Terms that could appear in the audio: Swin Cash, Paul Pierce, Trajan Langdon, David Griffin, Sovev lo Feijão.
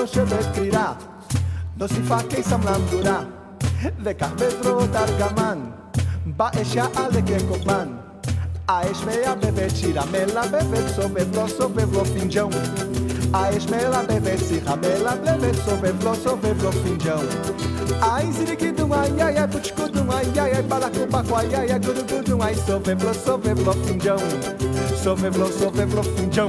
nu se decrira, nu se fa que sam landura, de carmetro dargaman, ba eșa ale que copan, a esmea bebe tiramela bebe sovev lo feijão, a esmela bebe tiramela bebe sovev lo feijão, a inzirikidum ai ai ai putkudum ai ai ai balacubaco ai ai ai gudugudum ai sovev lo feijão, sovev lo feijão.